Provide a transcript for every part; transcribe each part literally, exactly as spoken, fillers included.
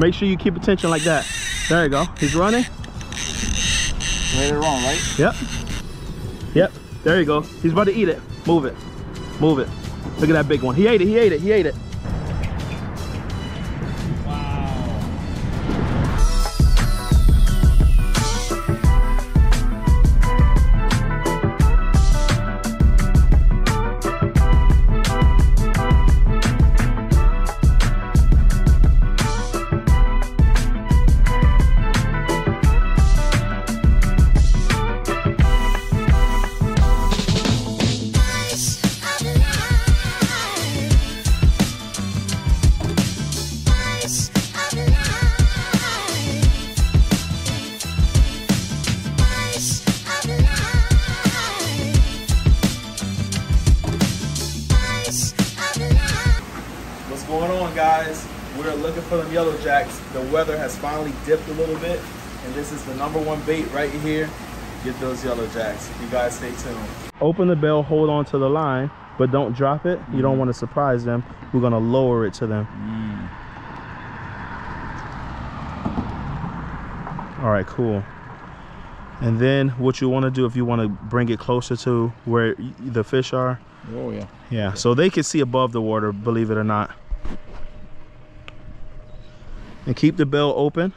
Make sure you keep attention like that. There you go. He's running. Later on, right? Yep. Yep. There you go. He's about to eat it. Move it. Move it. Look at that big one. He ate it. He ate it. He ate it. Yellow jacks. The weather has finally dipped a little bit, and this is the number one bait right here. Get those yellow jacks. You guys stay tuned. Open the bell, hold on to the line, but don't drop it. Mm. You don't want to surprise them. We're going to lower it to them. Mm. All right, cool. And then what you want to do, if you want to bring it closer to where the fish are. Oh, yeah. Yeah, so they can see above the water, believe it or not. And keep the bell open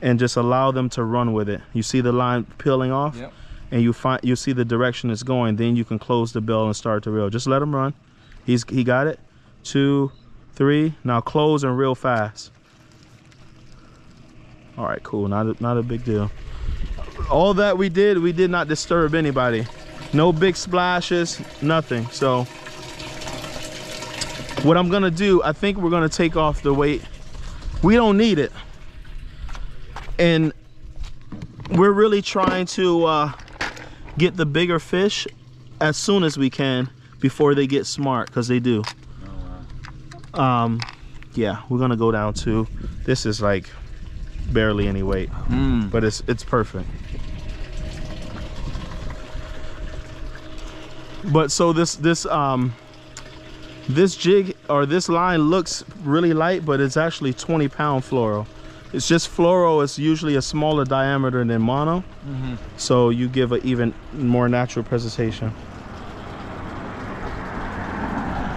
and just allow them to run with it. You see the line peeling off, yep. And you find you see the direction it's going. Then you can close the bell and start to reel. Just let him run. He's he got it. Two, three. Now close and reel fast. All right, cool. Not a, not a big deal. All that we did, we did not disturb anybody. No big splashes, nothing. So what I'm gonna do, I think we're gonna take off the weight. We don't need it, and we're really trying to uh, get the bigger fish as soon as we can before they get smart, because they do. Oh, wow. Um, yeah, we're gonna go down to this is like barely any weight, mm. But it's it's perfect. But so this this um. This jig or this line looks really light, but it's actually twenty pound fluoro. It's just fluoro is usually a smaller diameter than mono, mm-hmm. So you give an even more natural presentation.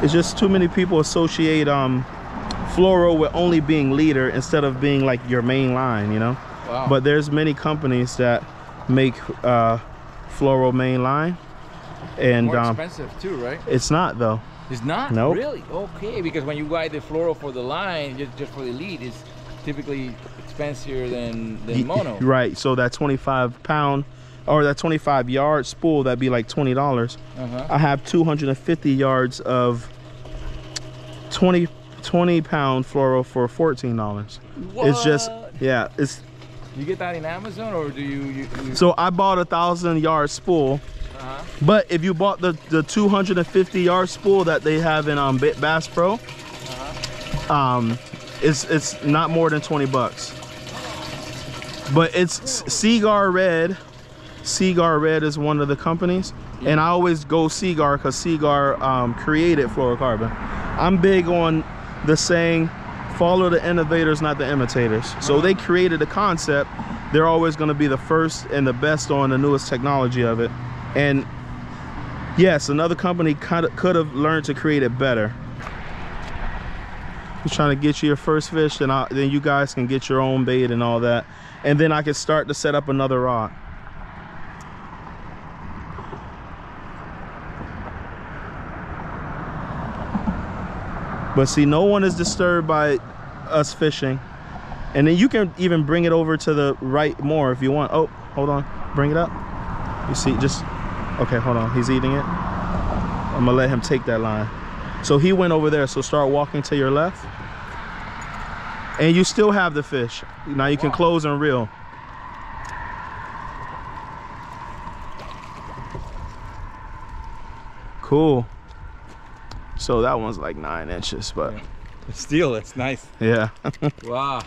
It's just too many people associate um, fluoro with only being leader instead of being like your main line, you know. Wow. But there's many companies that make uh, fluoro main line, and more expensive um, too, right? It's not though. It's not? No. Nope. Really? Okay, because when you buy the fluoro for the line, just, just for the lead, it's typically expensive than, than mono. Right, so that twenty-five pound, or that twenty-five yard spool, that'd be like twenty dollars. Uh-huh. I have two hundred fifty yards of twenty pound fluoro for fourteen dollars. What? It's just, yeah. It's. You get that in Amazon, or do you? you, you... So I bought a thousand yard spool. Uh-huh. But if you bought the the two hundred fifty yard spool that they have in um Bass Pro, uh-huh. um it's it's not more than twenty bucks. But it's Seaguar Red. Seaguar Red is one of the companies, yeah. And I always go Seaguar because Seaguar um created fluorocarbon. I'm big on the saying, follow the innovators, not the imitators. Uh-huh. So they created the concept. They're always going to be the first and the best on the newest technology of it. And yes, another company kind of could have learned to create it better. I'm trying to get you your first fish, and I, then you guys can get your own bait and all that. And then I can start to set up another rod. But see, no one is disturbed by us fishing. And then you can even bring it over to the right more if you want. Oh, hold on, bring it up. You see, just, okay, hold on, he's eating it. I'm gonna let him take that line. So he went over there, so start walking to your left. And you still have the fish. Now you can wow. Close and reel. Cool. So that one's like nine inches, but. Yeah. Steel, that's nice. Yeah. Wow.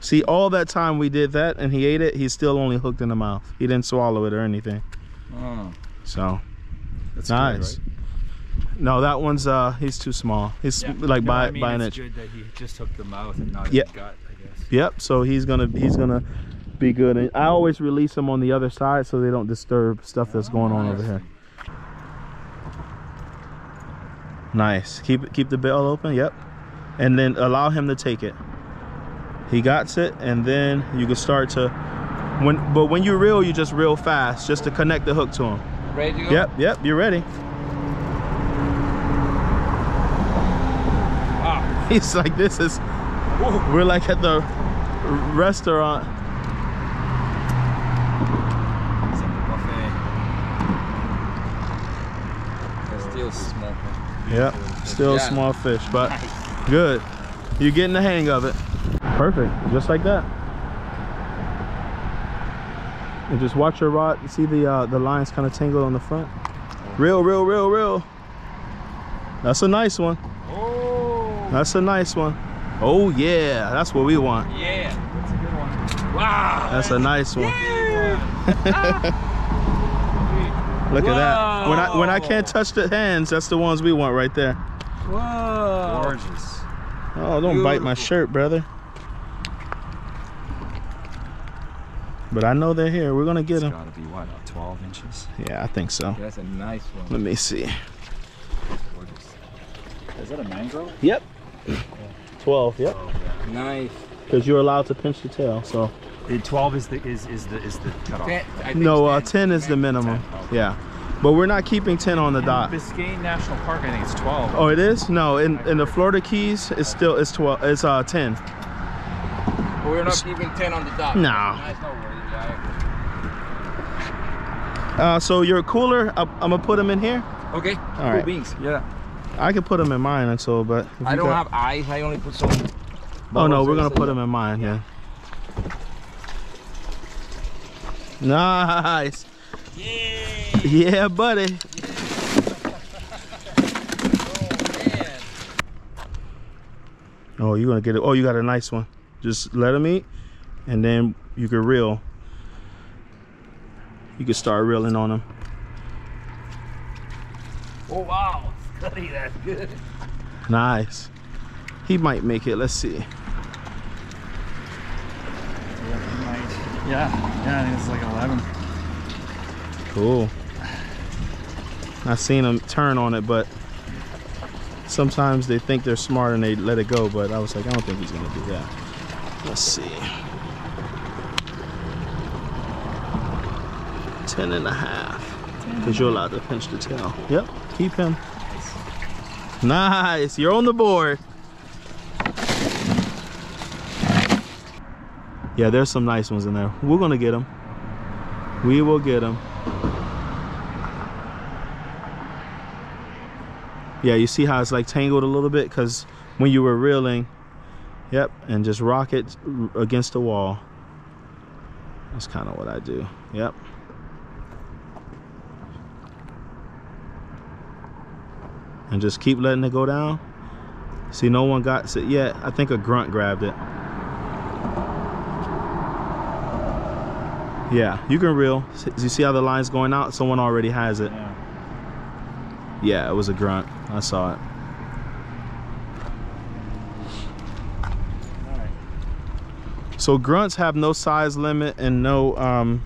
See, all that time we did that and he ate it, he's still only hooked in the mouth. He didn't swallow it or anything. Oh. So, that's nice. Good, right? No, that one's uh he's too small. He's yeah. like no, by I mean, by an inch. It's good that he just hooked the mouth and not yep. his gut, I guess. Yep. So he's gonna he's gonna be good. And I always release them on the other side so they don't disturb stuff that's oh, going on nice. over here. Nice. Keep it. Keep the bell open. Yep. And then allow him to take it. He got it, and then you can start to when. But when you reel, you just reel fast, just to connect the hook to him. Ready to go? Yep. Yep. You're ready. He's like, this is, we're like at the restaurant. It's at the buffet. That's still small fish. Yep, still yeah. small fish, but nice. Good. You're getting the hang of it. Perfect, just like that. And just watch your rod. You see the uh, the lines kind of tangled on the front. Reel, reel, reel, reel. That's a nice one. That's a nice one. Oh yeah, that's what we want. Yeah, that's a good one. Wow. That's a nice one. Yeah. Look Whoa. at that. When I when I can't touch the hands, that's the ones we want right there. Whoa. Gorgeous. Oh, don't Beautiful. bite my shirt, brother. But I know they're here. We're gonna get them. It's gotta be what, about twelve inches? Yeah, I think so. That's a nice one. Let me see. Gorgeous. Is that a mangrove? Yep. twelve, yep. Oh, yeah. Nice. Because you're allowed to pinch the tail, so. It, twelve is the is is the is the cutoff. Ten, no, uh, ten, ten is the minimum. ten, okay. Yeah, but we're not keeping ten on the in dot. Biscayne National Park, I think it's twelve. Oh, it is? No, in in the Florida Keys, it's still it's twelve. It's uh ten. But we're not it's, keeping ten on the dot. No. Nice, no worries. Uh, so your cooler, I'm, I'm gonna put them in here. Okay. All cool right. beans. Yeah. I could put them in mine until, but I don't got... have eyes. I only put so. Oh no, we're gonna put them in mine. Yeah. Nice. Yeah. Yeah, buddy. Oh man. Oh, you're gonna get it. Oh, you got a nice one. Just let them eat, and then you can reel. You can start reeling on them. Oh wow. That's good. Nice. He might make it. Let's see. Yeah, he might. Yeah. Yeah, I think it's like eleven. Cool. I've seen him turn on it, but sometimes they think they're smart and they let it go. But I was like, I don't think he's gonna do that. Let's see. Ten and a half. Because you're allowed to pinch the tail. Yep. Keep him. Nice, you're on the board. Yeah, there's some nice ones in there. We're gonna get them. We will get them. Yeah, you see how it's like tangled a little bit? Because when you were reeling, yep, and just rock it against the wall. That's kind of what I do, yep. And just keep letting it go down. See, no one got it yet. I think a grunt grabbed it. Yeah, you can reel. You see how the line's going out? Someone already has it. Yeah, yeah, it was a grunt. I saw it. All right. So grunts have no size limit and no, um,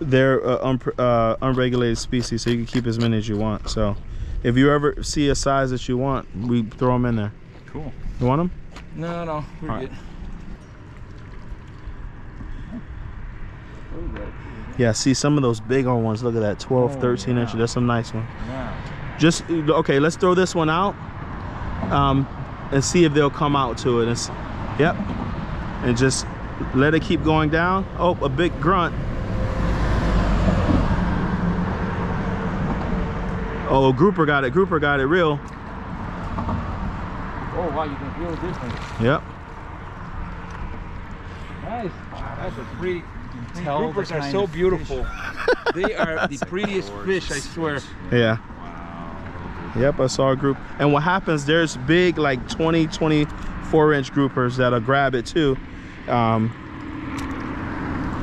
they're uh, un uh, unregulated species, so you can keep as many as you want, so. If you ever see a size that you want, we throw them in there. Cool. You want them? No, no, we're All good. Right. Yeah, see some of those big old ones. Look at that, twelve, thirteen yeah. inch. That's some nice one. Yeah. Just, okay, let's throw this one out um, and see if they'll come out to it. It's, yep. And just let it keep going down. Oh, a big grunt. Oh, grouper got it, grouper got it real. Oh, wow, you can feel this one. Yep. Nice. Wow, that's a pretty, groupers are so beautiful. They are the prettiest fish, I swear. Yeah. Wow. Yep, I saw a group. And what happens, there's big, like twenty, twenty-four inch groupers that'll grab it too. Um,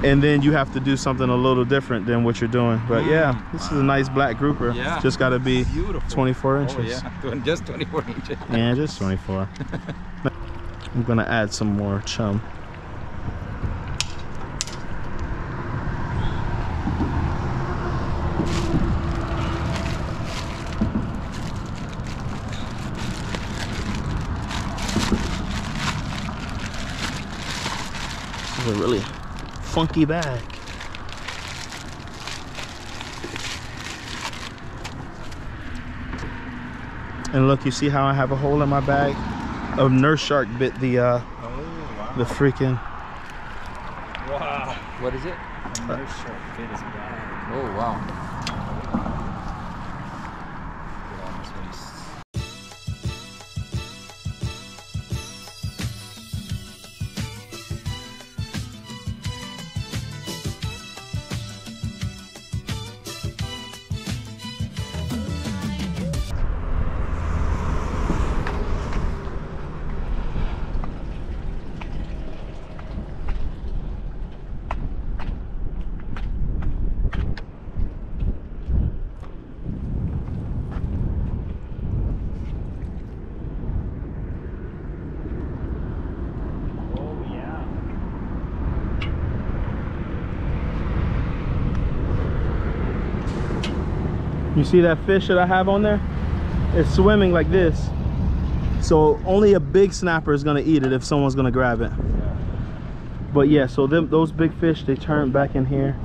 and then you have to do something a little different than what you're doing. But mm, yeah, this wow. is a nice black grouper. Yeah. Just got to be beautiful. twenty-four inches. Oh, yeah, just twenty-four inches. Yeah, just twenty-four. I'm going to add some more chum. This is a really funky bag. And look, you see how I have a hole in my bag? A nurse shark bit the uh, oh, wow. the freaking. Wow. What is it? A nurse uh, shark bit his bag. Oh wow. You see that fish that I have on there? It's swimming like this. So only a big snapper is gonna eat it if someone's gonna grab it. Yeah. But yeah, so them, those big fish, they turn back in here.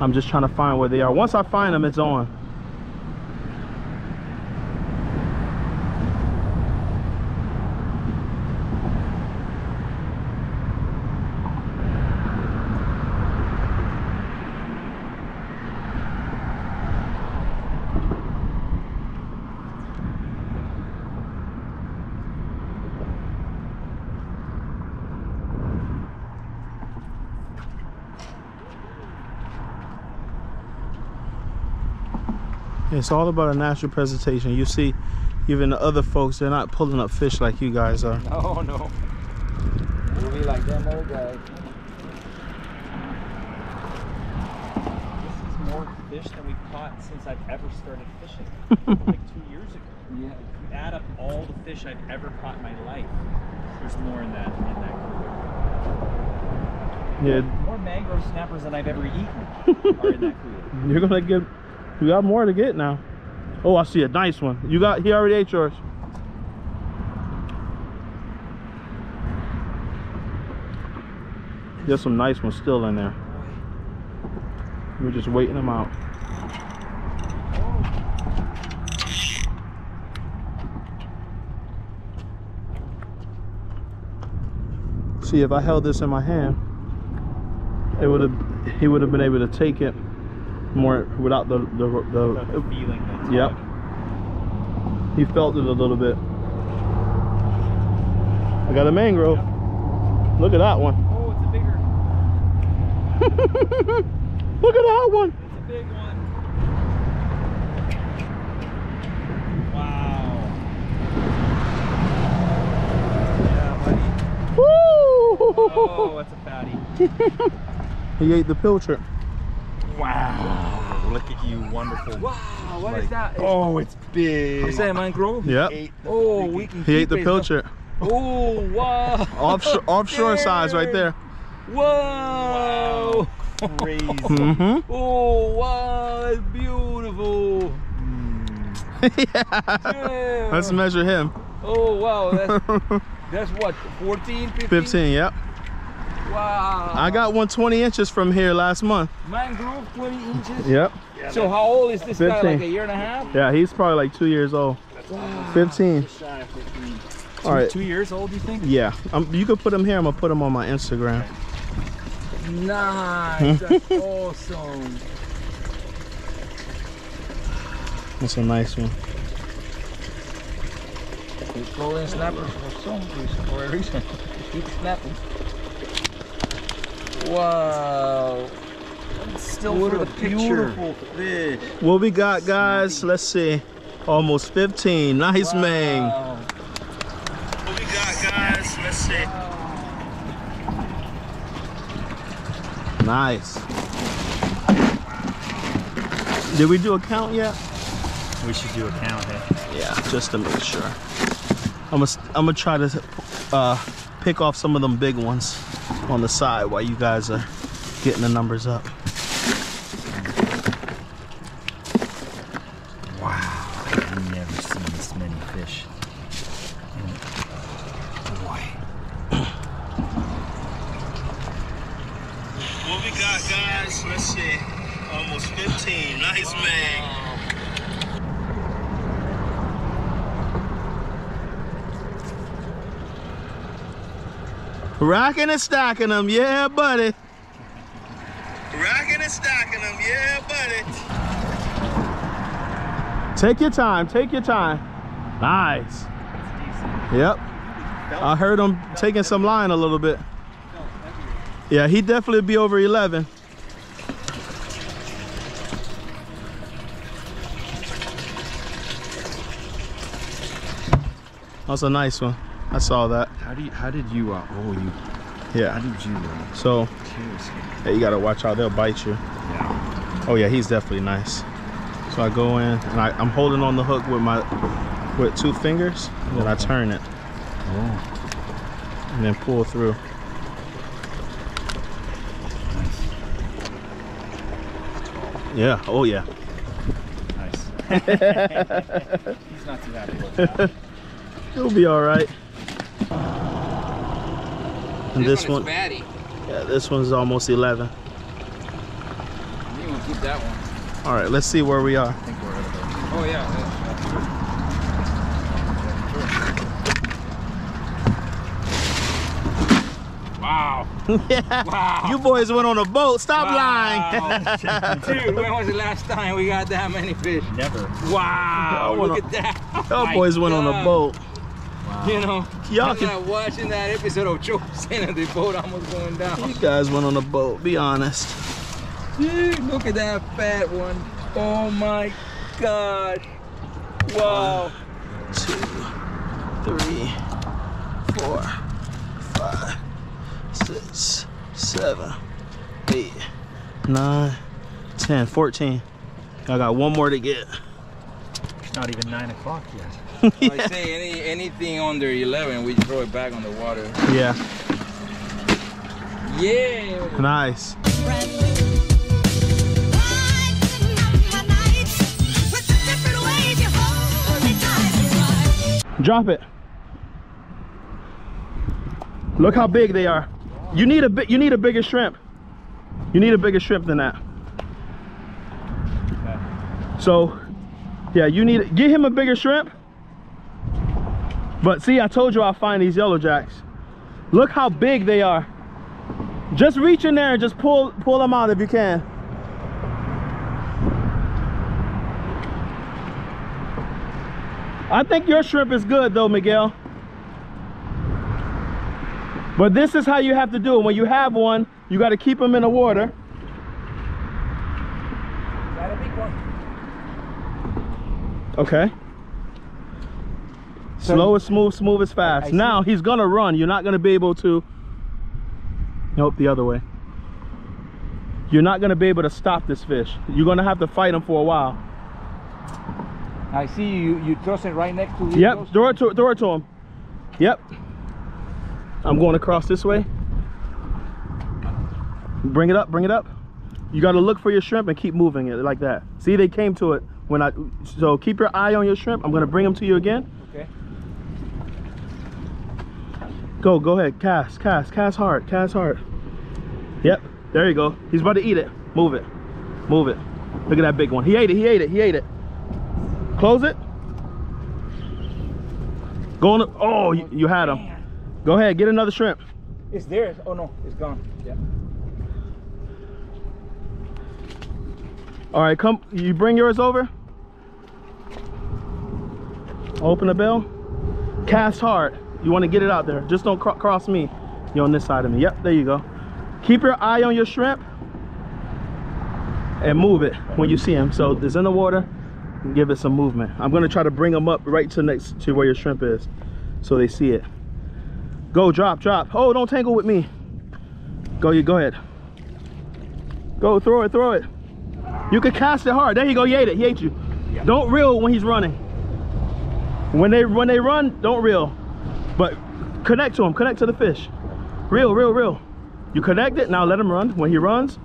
I'm just trying to find where they are. Once I find them, it's on. It's all about a natural presentation. You see, even the other folks, they're not pulling up fish like you guys are. No, no. We'll be like them old guys. This is more fish than we've caught since I've ever started fishing. Like two years ago. Yeah. If you add up all the fish I've ever caught in my life, there's more in that, in that group. Yeah. More mangrove snappers than I've ever eaten are in that group. You're gonna get. We got more to get now. Oh, I see a nice one. You got, he already ate yours. There's some nice ones still in there. We're just waiting them out. See, if I held this in my hand, it would have, he would have been able to take it more without the, the, the, without the feeling. Yep. Hard. He felt it a little bit. I got a mangrove. Yep. Look at that one. Oh, it's a bigger. Look at that one. It's a big one. Wow. Yeah, buddy. Woo! Oh, that's a fatty. He ate the pilchard. Wow. Wow! Look at you, wonderful! Wow! What like, is that? Oh, it's big. You say mangrove? Yep. He ate the, oh, we can. He ate the pilchard. Oh wow! Offshore, offshore size, right there. Whoa! Wow. Crazy. Mm-hmm. Oh wow! That's beautiful. Yeah. Yeah. Let's measure him. Oh wow! That's, that's what? fourteen, fifteen? fifteen. Yep. Wow. I got one twenty inches from here last month. Mangrove twenty inches? Yep. Yeah, so how old is this fifteen. Guy? Like a year and a half? Yeah, he's probably like two years old. Wow. fifteen. All right. Two years old, you think? Yeah. Um, you can put him here. I'm going to put him on my Instagram. Nice. That's awesome. That's a nice one. He's pulling snappers for some reason, for a reason. Keep snapping. Wow, still what for a the beautiful picture. Fish. What we got, guys? Snappy. Let's see. Almost fifteen. Nice, wow. Man. What we got, guys? Let's see. Wow. Nice. Did we do a count yet? We should do a count, hey? Yeah, just to make sure. I'm gonna, I'm gonna try to uh, pick off some of them big ones on the side while you guys are getting the numbers up. Wow, I've never seen this many fish. Boy. What we got, guys? Let's see. Almost fifteen. Nice, man. Racking and stacking them, yeah, buddy. Racking and stacking them, yeah, buddy. Take your time, take your time. Nice. Yep. I heard him taking some line a little bit. Yeah, he definitely be over eleven. That's a nice one. I saw that. How do you, how did you, uh, oh, you, yeah. How did you, uh, so, yeah, you gotta watch out, they'll bite you. Yeah. Oh yeah, he's definitely nice. So I go in, and I, I'm holding on the hook with my, with two fingers, and then I turn it. Oh. And then pull through. Nice. Yeah, oh yeah. Nice. He's not too happy. He'll be all right. And this, this one, one yeah, this one's almost eleven. You can keep that one. All right, let's see where we are. I think we're over there. Oh yeah. yeah. Wow. yeah. Wow. You boys went on a boat. Stop wow. lying. Dude, when was the last time we got that many fish? Never. Wow. Look at that. Y'all boys went on a boat. You know, y'all can watching that episode of Joe saying that the boat almost going down. You guys went on a boat, be honest. Dude, look at that fat one. Oh my god. Wow. One, two, three, four, five, six, seven, eight, nine, ten, fourteen. I got one more to get. It's not even nine o'clock yet. Yeah. I say any anything under eleven, we throw it back on the water. Yeah. Yeah. Nice. Drop it. Look how big they are. You need a bit. You need a bigger shrimp. You need a bigger shrimp than that. Okay. So, yeah, you need. Get him a bigger shrimp. But see, I told you I'll find these yellow jacks. Look how big they are. Just reach in there and just pull pull them out if you can. I think your shrimp is good though, Miguel. But this is how you have to do it. When you have one, you got to keep them in the water. Got a big one. Okay. Slow is smooth, smooth is fast. Now he's gonna run. You're not gonna be able to. Nope, the other way. You're not gonna be able to stop this fish. You're gonna have to fight him for a while. I see you. You toss it right next to. Yep, throw it to, throw it to him. Yep. I'm going across this way. Bring it up. Bring it up. You gotta look for your shrimp and keep moving it like that. See, they came to it when I. So keep your eye on your shrimp. I'm gonna bring them to you again. Go, go ahead, cast, cast, cast hard, cast hard. Yep, there you go. He's about to eat it. Move it, move it. Look at that big one. He ate it, he ate it, he ate it. Close it. Go on, the, oh, you, you had him. Go ahead, get another shrimp. It's there, oh no, it's gone, yeah. All right, come, you bring yours over. Open the bell, cast hard. You want to get it out there. Just don't cr cross me. You're on this side of me. Yep, there you go. Keep your eye on your shrimp and move it when you see him. So it's in the water. Give it some movement. I'm going to try to bring them up right to next to where your shrimp is so they see it. Go, drop, drop. Oh, don't tangle with me. Go, you go ahead. Go, throw it, throw it. You can cast it hard. There you go, he ate it, he ate you. Yeah. Don't reel when he's running. When they when they run, don't reel. But connect to him, connect to the fish. Reel, reel, reel. You connect it, now let him run. When he runs,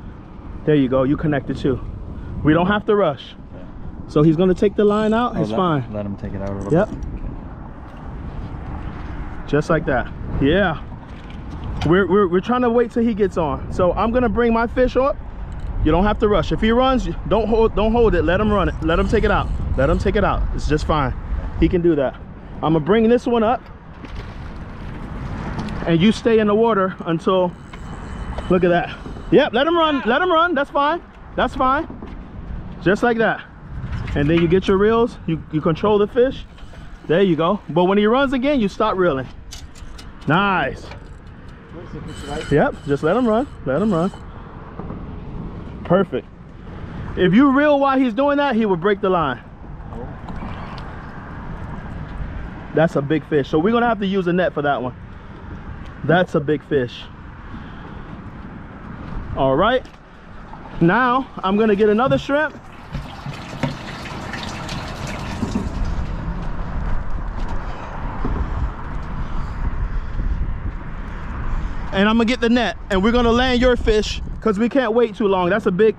there you go, you connect it too. We don't have to rush. Okay. So he's gonna take the line out, oh, it's let, fine. Let him take it out a little yep. bit. Okay. Just like that, yeah. We're, we're, we're trying to wait till he gets on. So I'm gonna bring my fish up. You don't have to rush. If he runs, don't hold, don't hold it, let him run it. Let him take it out, let him take it out. It's just fine, he can do that. I'm gonna bring this one up and you stay in the water until, look at that. Yep, let him run, let him run, that's fine, that's fine. Just like that. And then you get your reels, you, you control the fish. There you go. But when he runs again, you stop reeling. Nice. Yep, just let him run, let him run. Perfect. If you reel while he's doing that, he will break the line. That's a big fish. So we're gonna have to use a net for that one. That's a big fish. All right, now I'm gonna get another shrimp. And I'm gonna get the net and we're gonna land your fish because we can't wait too long. That's a big.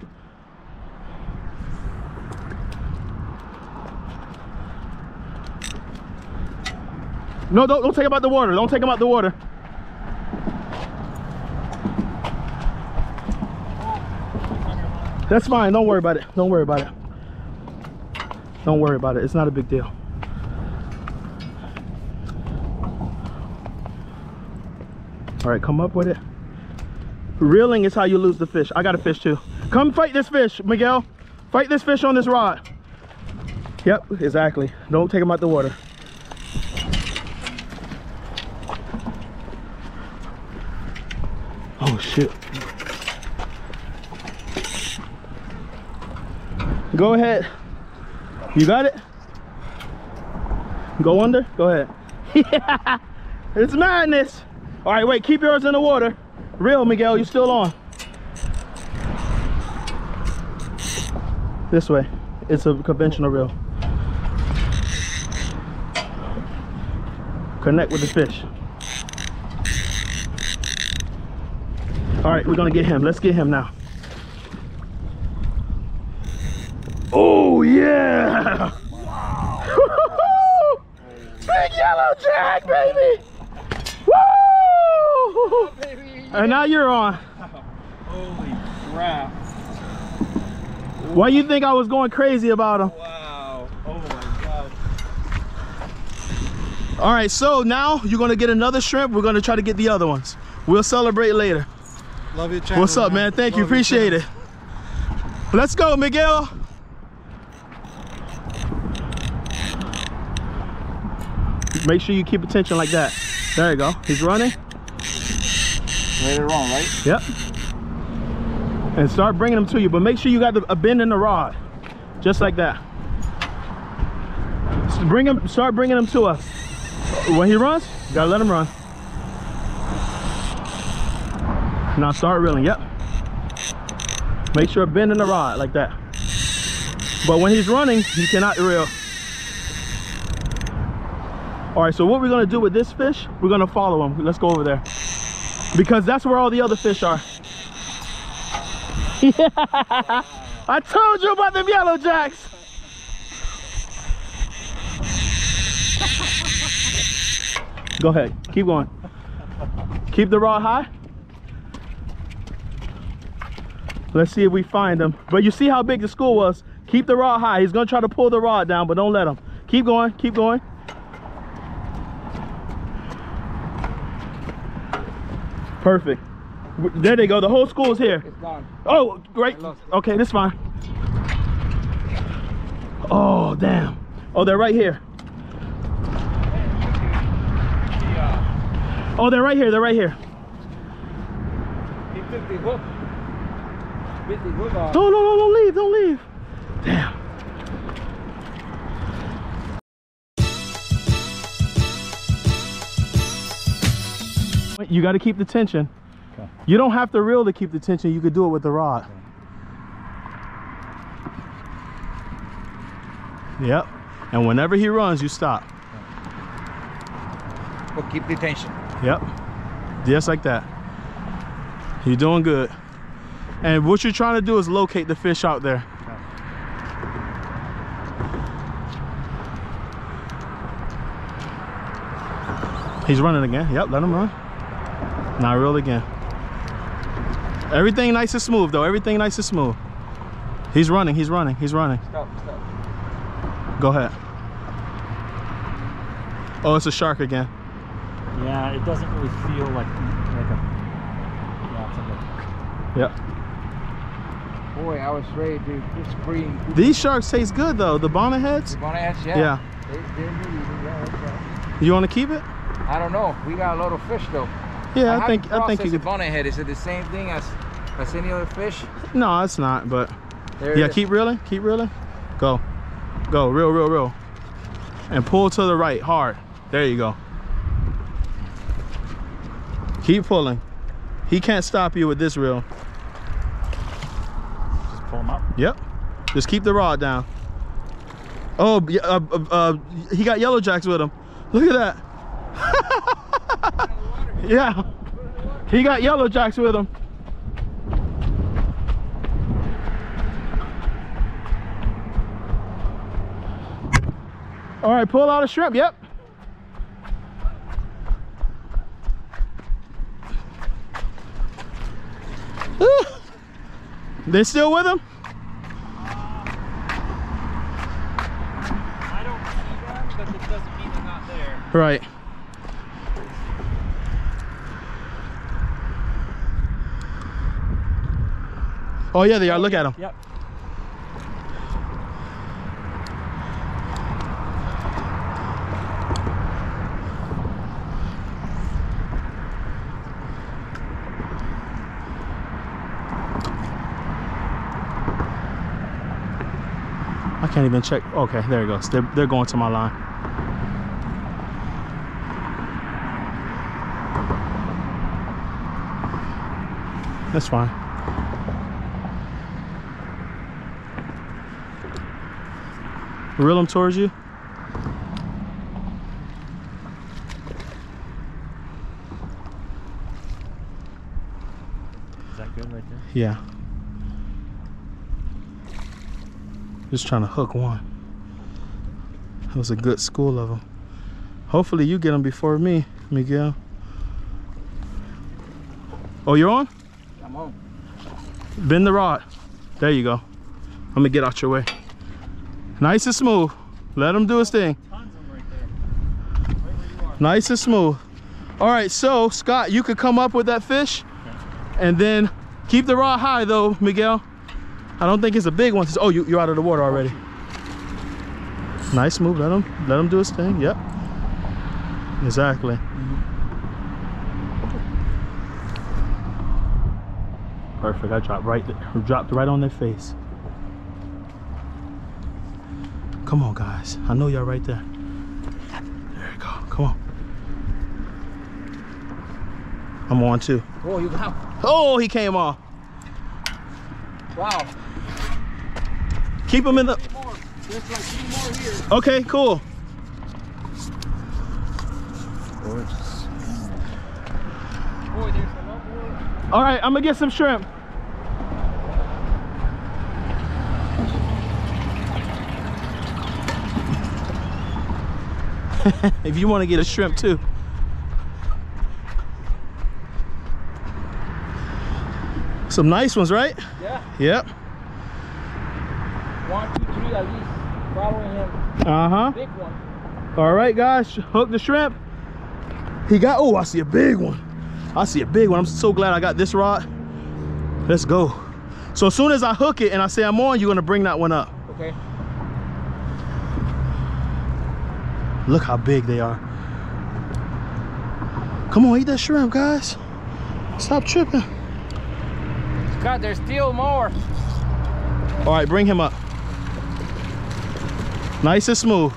No, don't, don't take him out the water. Don't take him out the water. That's fine. Don't worry about it. Don't worry about it. Don't worry about it. It's not a big deal. All right, come up with it. Reeling is how you lose the fish. I got a fish too. Come fight this fish, Miguel. Fight this fish on this rod. Yep, exactly. Don't take him out the water. Oh shit. Go ahead. You got it? Go under? Go ahead. Yeah, it's madness. All right, wait, keep yours in the water. Reel, Miguel, you still on. This way, it's a conventional reel. Connect with the fish. All right, we're gonna get him. Let's get him now. Oh yeah! Wow. Big yellow jack, baby! Oh, baby, yeah. And now you're on. Holy crap. Ooh. Why you think I was going crazy about him? Wow. Oh my God. All right, so now you're gonna get another shrimp. We're gonna try to get the other ones. We'll celebrate later. Love your channel. What's up, man? man? Thank Love you, appreciate it. Let's go, Miguel. Make sure you keep attention like that. There you go, he's running. Later on, right? Yep. And start bringing them to you, but make sure you got the, a bend in the rod, just like that. So bring him, start bringing them to us. When he runs, you gotta let him run. Now start reeling. Yep. Make sure bend in the rod like that. But when he's running, you cannot reel. All right. So what we're gonna do with this fish? We're gonna follow him. Let's go over there. Because that's where all the other fish are. Yeah. I told you about them yellow jacks. Go ahead, keep going. Keep the rod high. Let's see if we find them. But you see how big the school was. Keep the rod high. He's gonna try to pull the rod down, but don't let him. Keep going, keep going. Perfect. There they go. The whole school is here. It's gone. Oh, great. Okay, that's fine. Oh, damn. Oh, they're right here. Oh, they're right here. They're right here. No, no, no, don't leave. Don't leave. Damn. You got to keep the tension. Okay. You don't have to reel to keep the tension. You could do it with the rod. Okay. Yep. And whenever he runs, you stop. We'll keep the attention. Yep. Just like that. You're doing good. And what you're trying to do is locate the fish out there. He's running again. Yep, let him run. Now reel again. Everything nice and smooth though. Everything nice and smooth. He's running, he's running, he's running. Stop, stop. Go ahead. Oh, it's a shark again. Yeah, it doesn't really feel like, like a... Yeah, it's a yep. Boy, I was ready to just scream. These sharks taste good though. The bonnet heads? The bonnet heads, yeah. Yeah. They, they're really, yeah, that's right. You want to keep it? I don't know. We got a lot of fish though. Yeah, I, I think I think you could. Bonnet head, is it the same thing as as any other fish? No, it's not. But there yeah, keep reeling, keep reeling. Go, go, reel, reel, reel, and pull to the right hard. There you go. Keep pulling. He can't stop you with this reel. Just pull him up. Yep. Just keep the rod down. Oh, uh, uh, uh, he got yellow jacks with him. Look at that. Yeah, he got yellow jacks with him. All right, pull out a shrimp. Yep. Ooh. They're still with him. I don't see them, but it doesn't mean they're not there. Right. Oh yeah, they are. Look at them. Yep. I can't even check. Okay, there it goes. They're they're going to my line. That's fine. Reel them towards you. Is that good right there? Yeah. Just trying to hook one. That was a good school of them. Hopefully you get them before me, Miguel. Oh, you're on? I'm on. Bend the rod. There you go. I'm gonna get out your way. Nice and smooth. Let him do his thing. Tons of them right there. Right where you are. Nice and smooth. All right, so Scott, you could come up with that fish, okay. And then keep the rod high though, Miguel. I don't think it's a big one. Oh, you, you're out of the water already. Nice move. Let him, let him do his thing. Yep. Exactly. Mm-hmm. Perfect. I dropped right, dropped right on their face. Come on, guys. I know y'all right there. There you go. Come on. I'm on too. Oh, you got him. Oh, he came off. Wow. Keep him in the. There's like two more here. Okay, cool. Gorgeous. Boy, there's a lot more. All right, I'm gonna get some shrimp. If you want to get a shrimp too. Some nice ones, right? Yeah. Yep. One, two, three at least. Following him. Uh-huh. Big one. All right, guys. Hook the shrimp. He got, oh, I see a big one. I see a big one. I'm so glad I got this rod. Let's go. So as soon as I hook it and I say I'm on, you're going to bring that one up. Okay. Look how big they are. Come on, eat that shrimp, guys. Stop tripping. God, there's still more. All right, bring him up. Nice and smooth.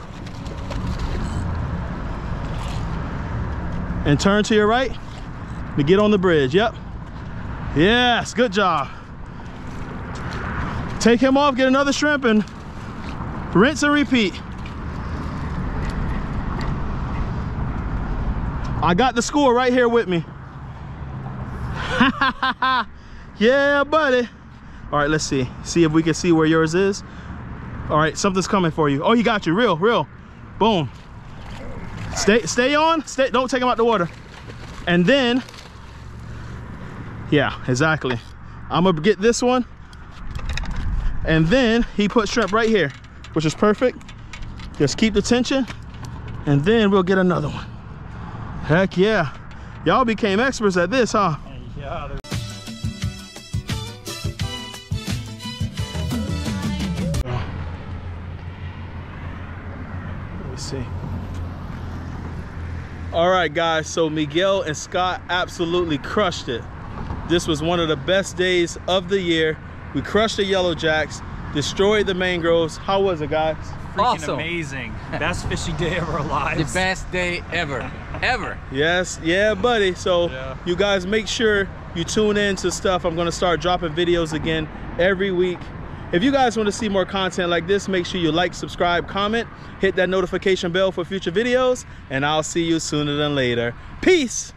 And turn to your right to get on the bridge. Yep. Yes, good job. Take him off, get another shrimp, and Rinse and repeat. I got the score right here with me. Yeah, buddy. All right, let's see. See if we can see where yours is. All right, something's coming for you. Oh, you got you. Real, real. Boom. Stay, stay on. Stay. Don't take him out the water. And then, yeah, exactly. I'm gonna get this one. And then he put shrimp right here, which is perfect. Just keep the tension, and then we'll get another one. Heck yeah. Y'all became experts at this, huh? Yeah. Let me see. All right, guys, so Miguel and Scott absolutely crushed it. This was one of the best days of the year. We crushed the Yellow Jacks, destroyed the mangroves. How was it, guys? Freaking awesome. Amazing. Best fishing day of our lives. The best day ever, ever. Yes, yeah, buddy. So yeah. You guys make sure you tune in to stuff. I'm gonna start dropping videos again every week. If you guys wanna see more content like this, make sure you like, subscribe, comment, hit that notification bell for future videos, and I'll see you sooner than later. Peace.